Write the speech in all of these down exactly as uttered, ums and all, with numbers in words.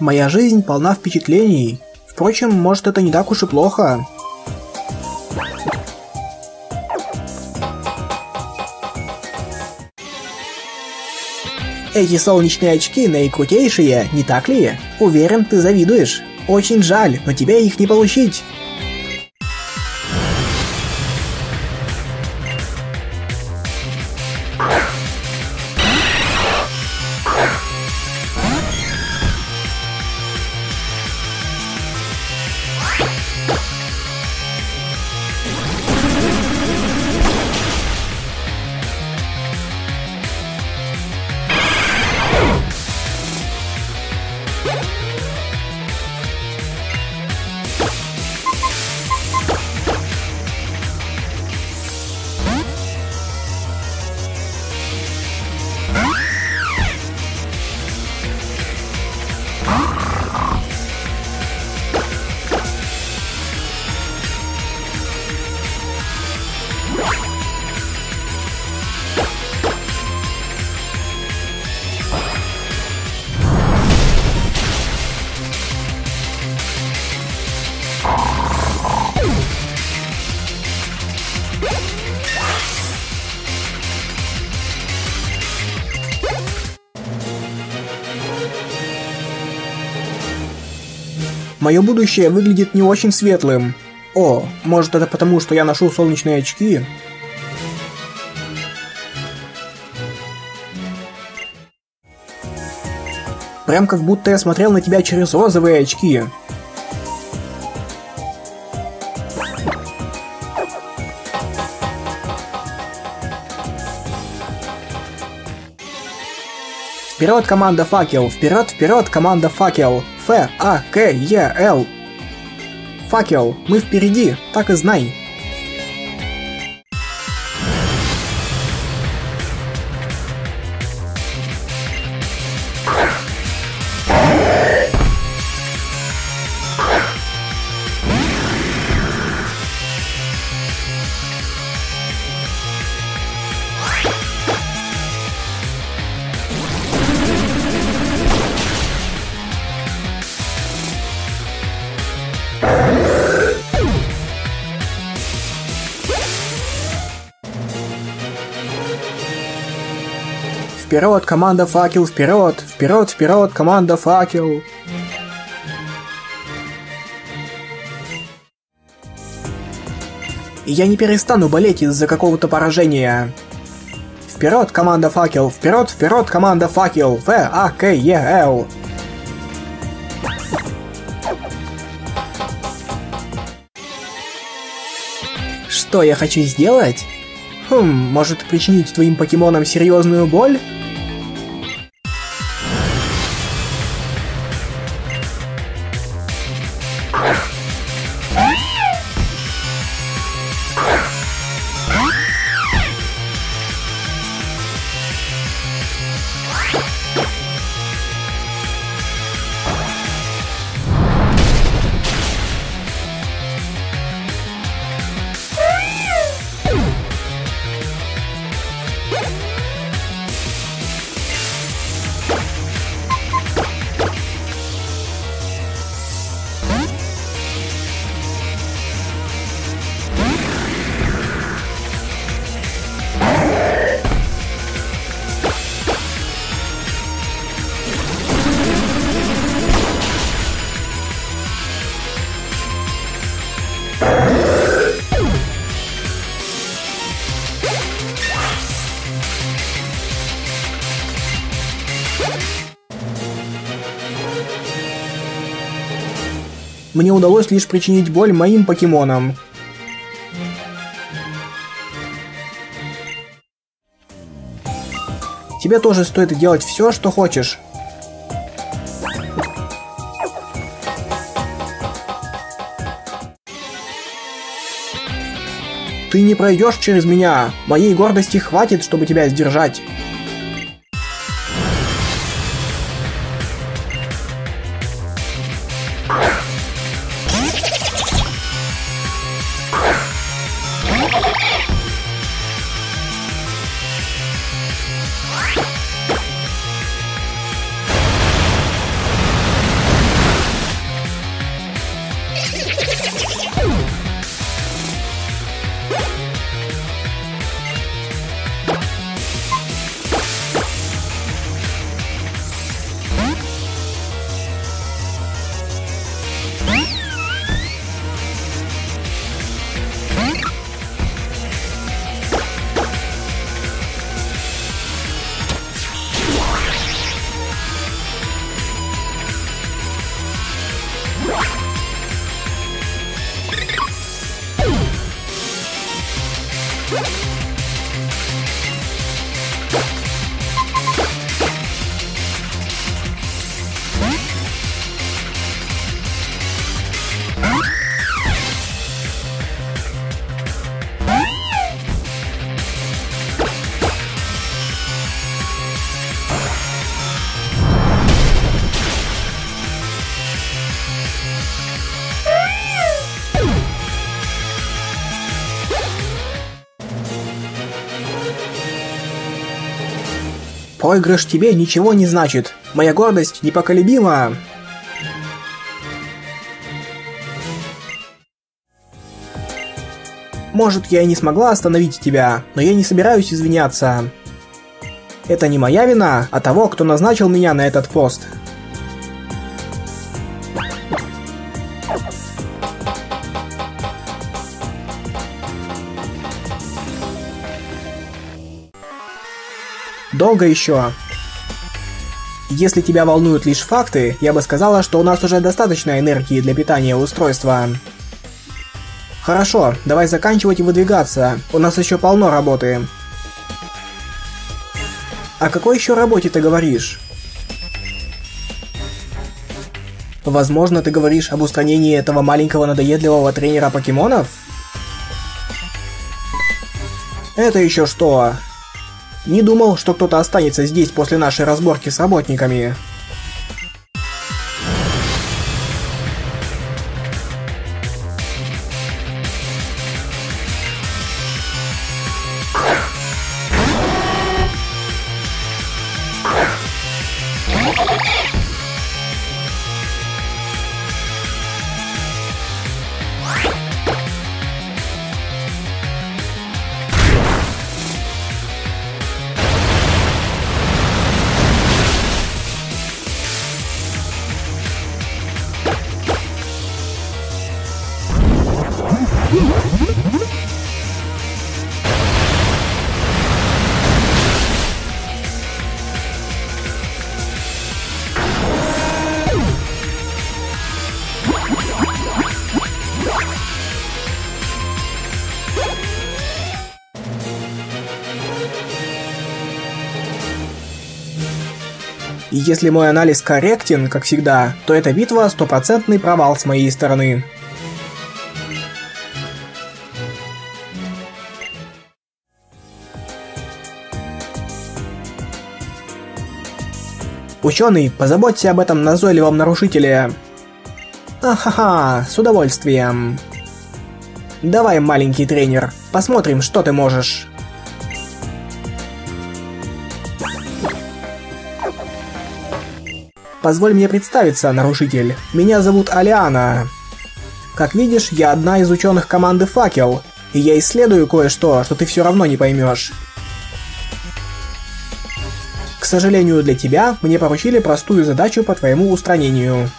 Моя жизнь полна впечатлений. Впрочем, может, это не так уж и плохо. Эти солнечные очки наикрутейшие, не так ли? Уверен, ты завидуешь. Очень жаль, но тебе их не получить. Мое будущее выглядит не очень светлым. О, может, это потому, что я ношу солнечные очки? Прям как будто я смотрел на тебя через розовые очки. Вперед, команда Факел! Вперед, вперед, команда Факел! Ф-А-К-Е-Л. Факел, мы впереди, так и знай. Вперед, команда Факел, вперед, вперед, вперед, команда Факел. Я не перестану болеть из-за какого-то поражения. Вперед, команда Факел, вперед, вперед, команда Факел. Ф-А-К-Е-Л. Что я хочу сделать? Хм, может причинить твоим покемонам серьезную боль? Мне удалось лишь причинить боль моим покемонам. Тебе тоже стоит делать все, что хочешь. Ты не пройдешь через меня. Моей гордости хватит, чтобы тебя сдержать. Проигрыш тебе ничего не значит. Моя гордость непоколебима. Может, я и не смогла остановить тебя, но я не собираюсь извиняться. Это не моя вина, а того, кто назначил меня на этот пост. Долго еще? Если тебя волнуют лишь факты, я бы сказала, что у нас уже достаточно энергии для питания устройства. Хорошо, давай заканчивать и выдвигаться. У нас еще полно работы. О какой еще работе ты говоришь? Возможно, ты говоришь об устранении этого маленького надоедливого тренера покемонов? Это еще что? Не думал, что кто-то останется здесь после нашей разборки с работниками. И если мой анализ корректен, как всегда, то эта битва стопроцентный провал с моей стороны. Ученый, позаботься об этом назойливом нарушителе. Ахаха, с удовольствием. Давай, маленький тренер, посмотрим, что ты можешь. Позволь мне представиться, нарушитель. Меня зовут Алиана. Как видишь, я одна из ученых команды «Факел», и я исследую кое-что, что ты все равно не поймешь. К сожалению для тебя, мне поручили простую задачу по твоему устранению.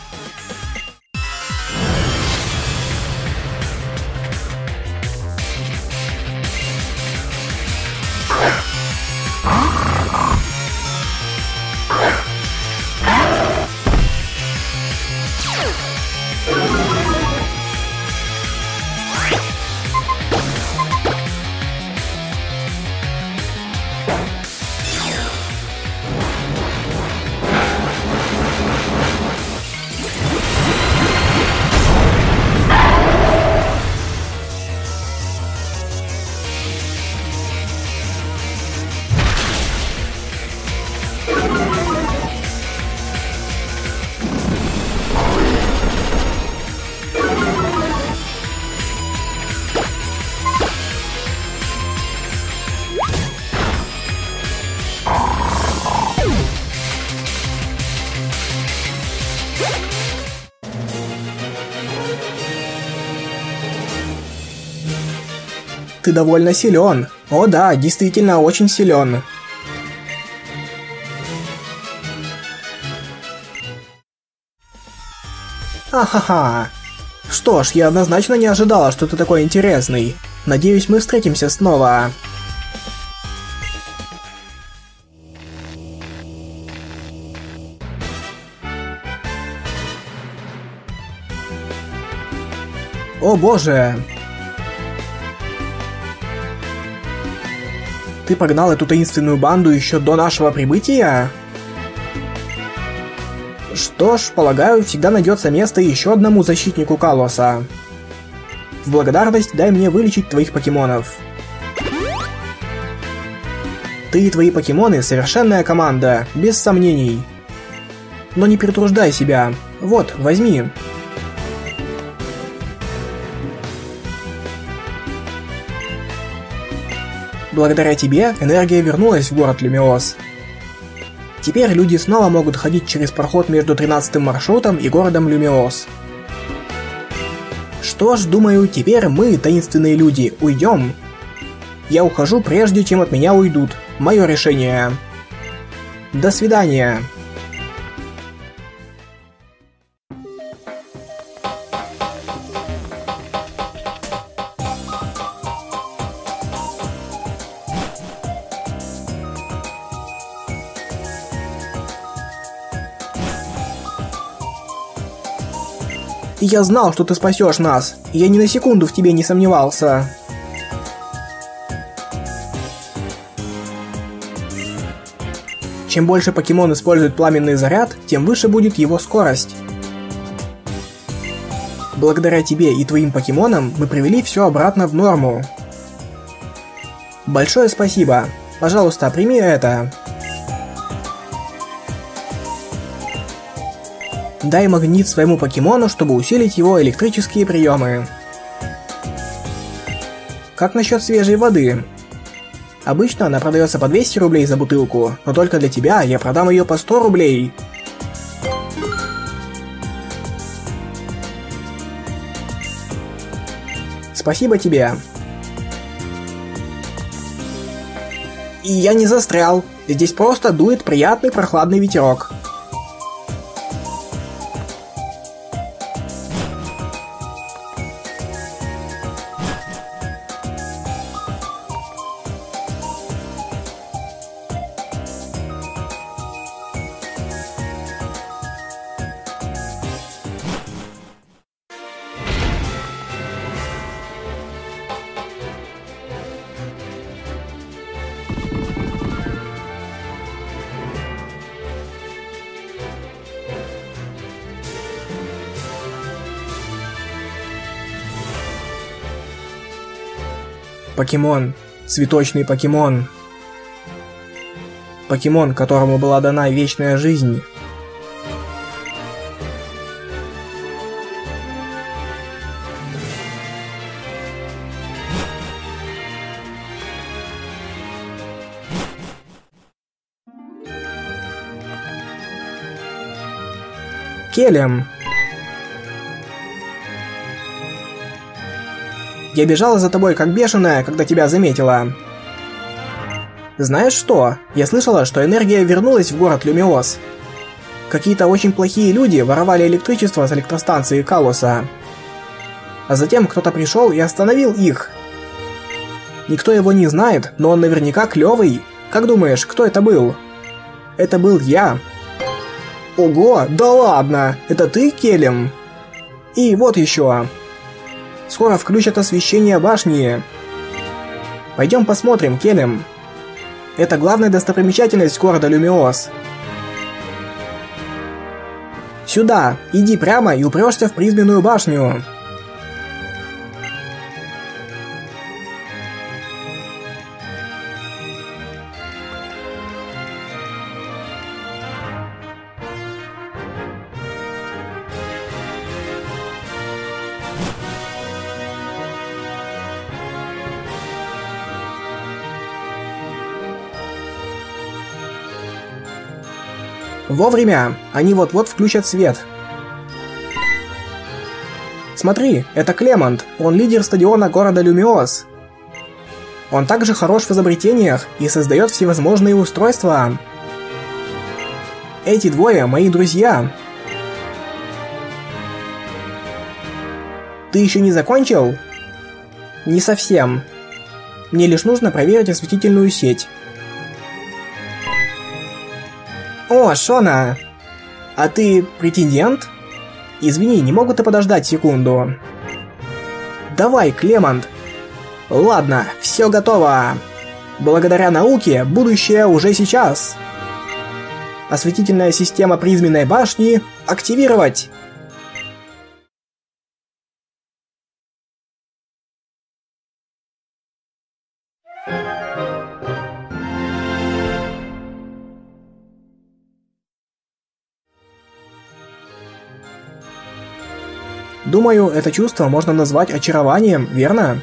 Ты довольно силен. О да, действительно очень силен. Ахаха. Что ж, я однозначно не ожидала, что ты такой интересный. Надеюсь, мы встретимся снова. О боже! Ты погнал эту таинственную банду еще до нашего прибытия? Что ж, полагаю, всегда найдется место еще одному защитнику Калоса. В благодарность дай мне вылечить твоих покемонов. Ты и твои покемоны совершенная команда, без сомнений. Но не перетруждай себя. Вот, возьми. Благодаря тебе энергия вернулась в город Люмиоз. Теперь люди снова могут ходить через проход между тринадцатым маршрутом и городом Люмиоз. Что ж, думаю, теперь мы, таинственные люди, уйдем. Я ухожу, прежде чем от меня уйдут. Мое решение. До свидания. Я знал, что ты спасешь нас. Я ни на секунду в тебе не сомневался. Чем больше покемон использует пламенный заряд, тем выше будет его скорость. Благодаря тебе и твоим покемонам мы привели все обратно в норму. Большое спасибо. Пожалуйста, прими это. Дай магнит своему покемону, чтобы усилить его электрические приемы. Как насчет свежей воды? Обычно она продается по двести рублей за бутылку, но только для тебя я продам ее по сто рублей. Спасибо тебе. И я не застрял. Здесь просто дует приятный прохладный ветерок. Покемон. Цветочный покемон. Покемон, которому была дана вечная жизнь. Келлем. Я бежала за тобой как бешеная, когда тебя заметила. Знаешь что? Я слышала, что энергия вернулась в город Люмиоз. Какие-то очень плохие люди воровали электричество с электростанции Калоса. А затем кто-то пришел и остановил их. Никто его не знает, но он наверняка клевый. Как думаешь, кто это был? Это был я. Ого, да ладно! Это ты, Келлем? И вот еще. Скоро включат освещение башни. Пойдем посмотрим, Келлем. Это главная достопримечательность города Люмиоз. Сюда, иди прямо и упрешься в призменную башню. Вовремя! Они вот-вот включат свет. Смотри, это Клемонт, он лидер стадиона города Люмиоз. Он также хорош в изобретениях и создает всевозможные устройства. Эти двое мои друзья. Ты еще не закончил? Не совсем. Мне лишь нужно проверить осветительную сеть. О, Шона! А ты претендент? Извини, не могут и подождать секунду. Давай, Клемонт. Ладно, все готово. Благодаря науке будущее уже сейчас. Осветительная система призменной башни активировать. Думаю, это чувство можно назвать очарованием, верно?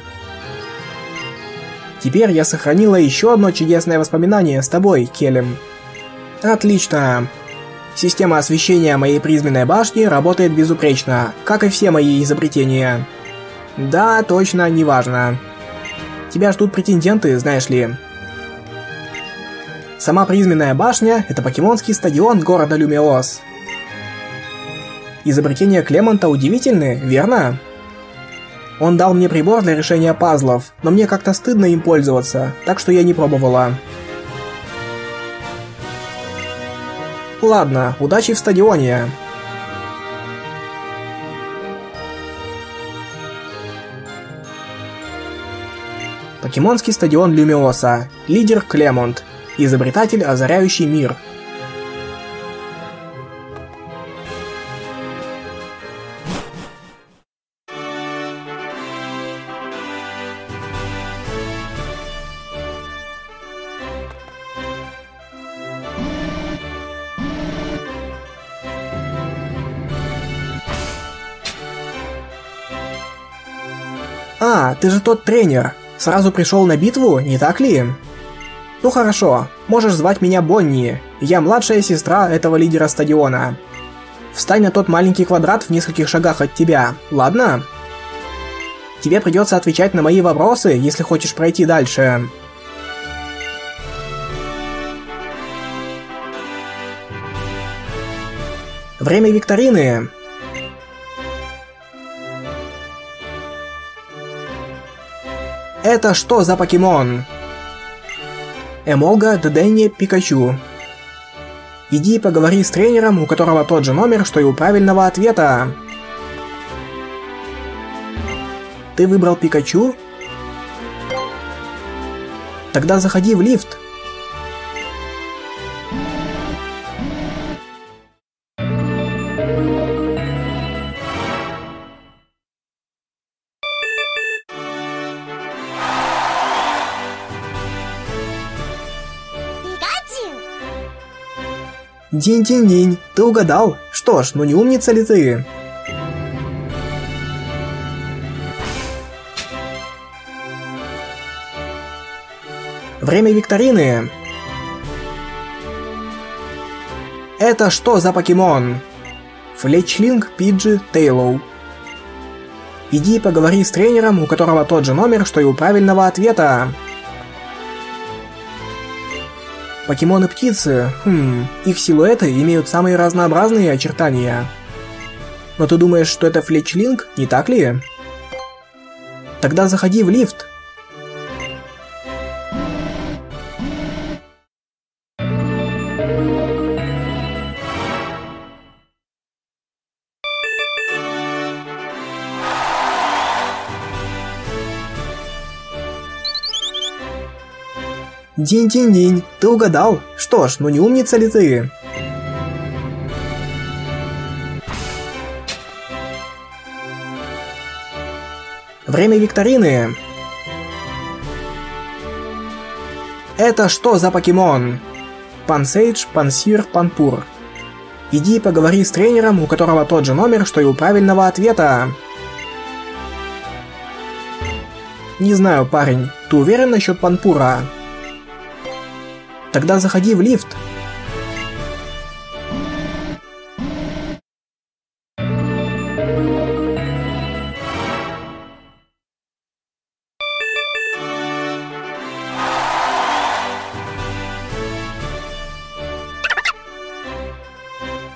Теперь я сохранила еще одно чудесное воспоминание с тобой, Келлем. Отлично! Система освещения моей призменной башни работает безупречно, как и все мои изобретения. Да, точно, неважно. Тебя ждут претенденты, знаешь ли. Сама призменная башня – это покемонский стадион города Люмиоз. Изобретения Клемонта удивительны, верно? Он дал мне прибор для решения пазлов, но мне как-то стыдно им пользоваться, так что я не пробовала. Ладно, удачи в стадионе. Покемонский стадион Люмиоса. Лидер Клемонт. Изобретатель, озаряющий мир. А, ты же тот тренер. Сразу пришел на битву, не так ли? Ну хорошо, можешь звать меня Бонни. Я младшая сестра этого лидера стадиона. Встань на тот маленький квадрат в нескольких шагах от тебя, ладно? Тебе придется отвечать на мои вопросы, если хочешь пройти дальше. Время викторины. Это что за покемон? Эмолга, Деденни, Пикачу. Иди и поговори с тренером, у которого тот же номер, что и у правильного ответа. Ты выбрал Пикачу? Тогда заходи в лифт. Динь-динь-динь, ты угадал? Что ж, ну не умница ли ты? Время викторины. Это что за покемон? Флетчлинг, Пиджи, Тейлоу. Иди поговори с тренером, у которого тот же номер, что и у правильного ответа. Покемоны-птицы, хм, их силуэты имеют самые разнообразные очертания. Но ты думаешь, что это Флетчлинг, не так ли? Тогда заходи в лифт. Динь-динь-динь, ты угадал? Что ж, ну не умница ли ты? Время викторины. Это что за покемон? Пансейдж, Пансир, Панпур. Иди поговори с тренером, у которого тот же номер, что и у правильного ответа. Не знаю, парень, ты уверен насчет Панпура? Тогда заходи в лифт.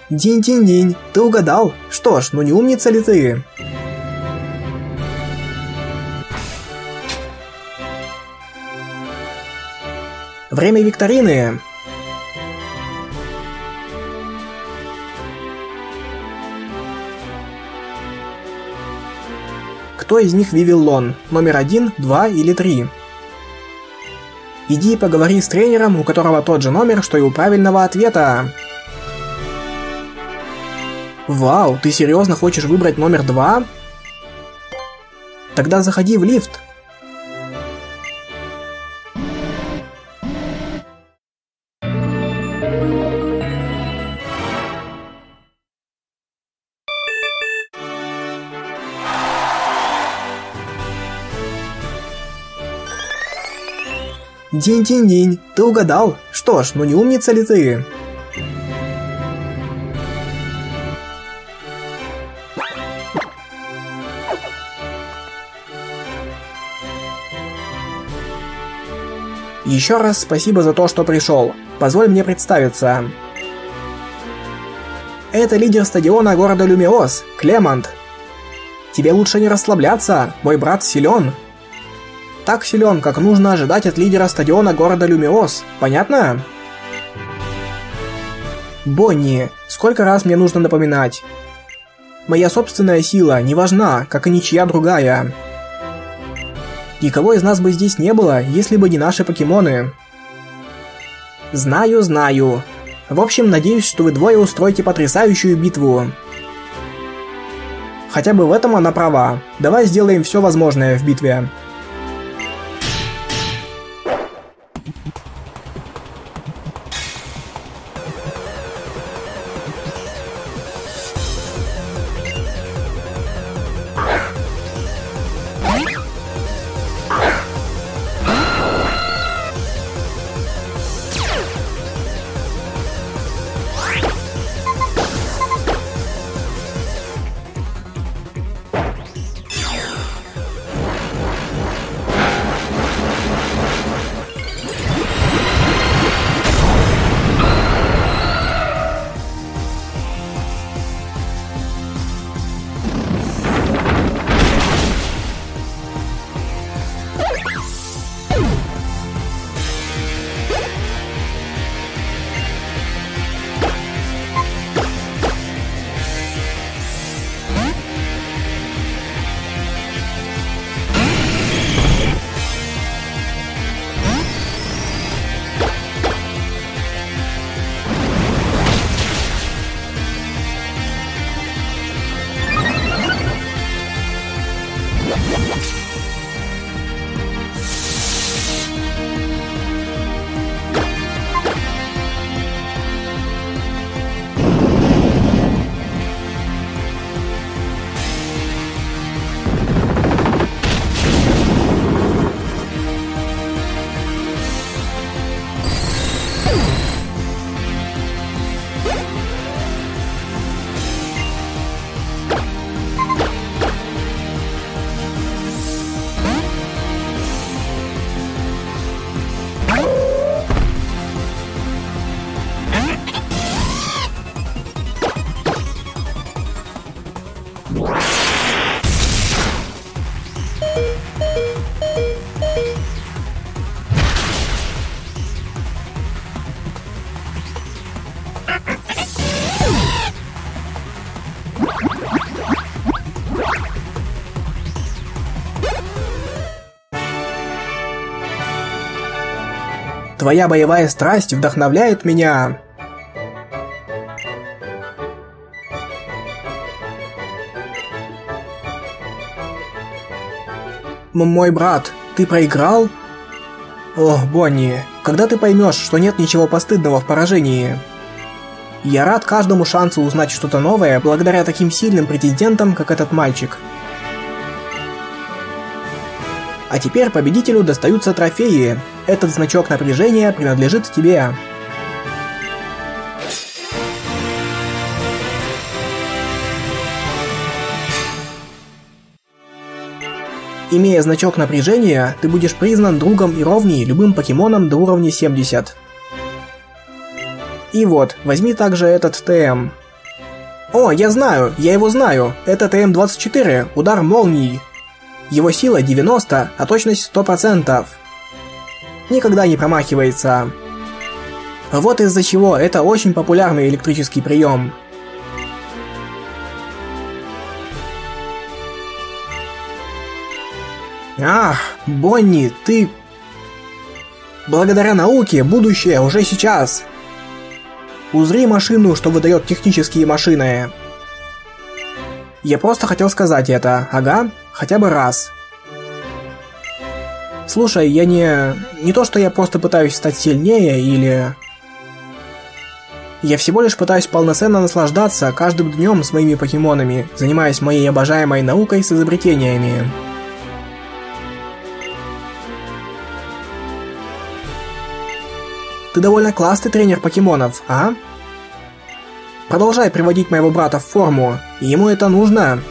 Динь-динь-динь, ты угадал? Что ж, ну не умница ли ты? Время викторины. Кто из них Вивиллон? Номер один, два или три? Иди поговори с тренером, у которого тот же номер, что и у правильного ответа. Вау, ты серьезно хочешь выбрать номер два? Тогда заходи в лифт. Динь-динь-динь, ты угадал? Что ж, ну не умница ли ты? Еще раз спасибо за то, что пришел. Позволь мне представиться. Это лидер стадиона города Люмиоз, Клемонт. Тебе лучше не расслабляться, мой брат силен. Так силен, как нужно ожидать от лидера стадиона города Люмиоз, понятно? Бонни, сколько раз мне нужно напоминать? Моя собственная сила не важна, как и ничья другая. Никого из нас бы здесь не было, если бы не наши покемоны. Знаю, знаю. В общем, надеюсь, что вы двое устроите потрясающую битву. Хотя бы в этом она права. Давай сделаем все возможное в битве. Твоя боевая страсть вдохновляет меня. Мой брат, ты проиграл? Ох, Бонни, когда ты поймешь, что нет ничего постыдного в поражении? Я рад каждому шансу узнать что-то новое благодаря таким сильным претендентам, как этот мальчик. А теперь победителю достаются трофеи. Этот значок напряжения принадлежит тебе. Имея значок напряжения, ты будешь признан другом и ровней любым покемоном до уровня семьдесят. И вот, возьми также этот ТМ. О, я знаю, я его знаю. Это ТМ двадцать четыре, удар молнии. Его сила девяносто, а точность сто процентов. Никогда не промахивается. Вот из-за чего это очень популярный электрический прием. Ах, Бонни, ты... Благодаря науке будущее уже сейчас. Узри машину, что выдает технические машины. Я просто хотел сказать это, ага, хотя бы раз. Слушай, я не... Не то, что я просто пытаюсь стать сильнее, или... Я всего лишь пытаюсь полноценно наслаждаться каждым днем с моими покемонами, занимаясь моей обожаемой наукой с изобретениями. Ты довольно классный тренер покемонов, а? Продолжай приводить моего брата в форму, ему это нужно.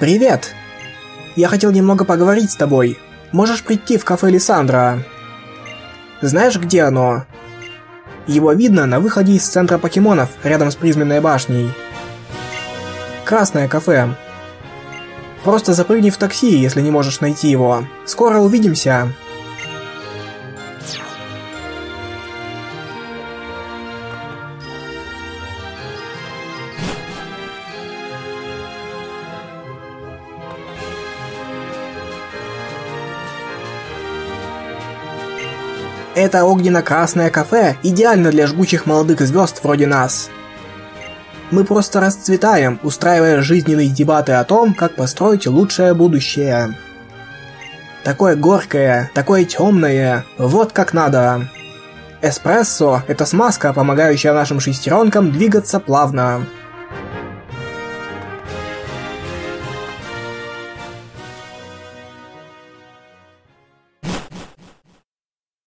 Привет! Я хотел немного поговорить с тобой. Можешь прийти в кафе Лиссандра? Знаешь, где оно? Его видно на выходе из центра покемонов, рядом с призменной башней. Красное кафе. Просто запрыгни в такси, если не можешь найти его. Скоро увидимся. Это огненно-красное кафе идеально для жгучих молодых звезд вроде нас. Мы просто расцветаем, устраивая жизненные дебаты о том, как построить лучшее будущее. Такое горькое, такое темное, вот как надо. Эспрессо – это смазка, помогающая нашим шестеренкам двигаться плавно.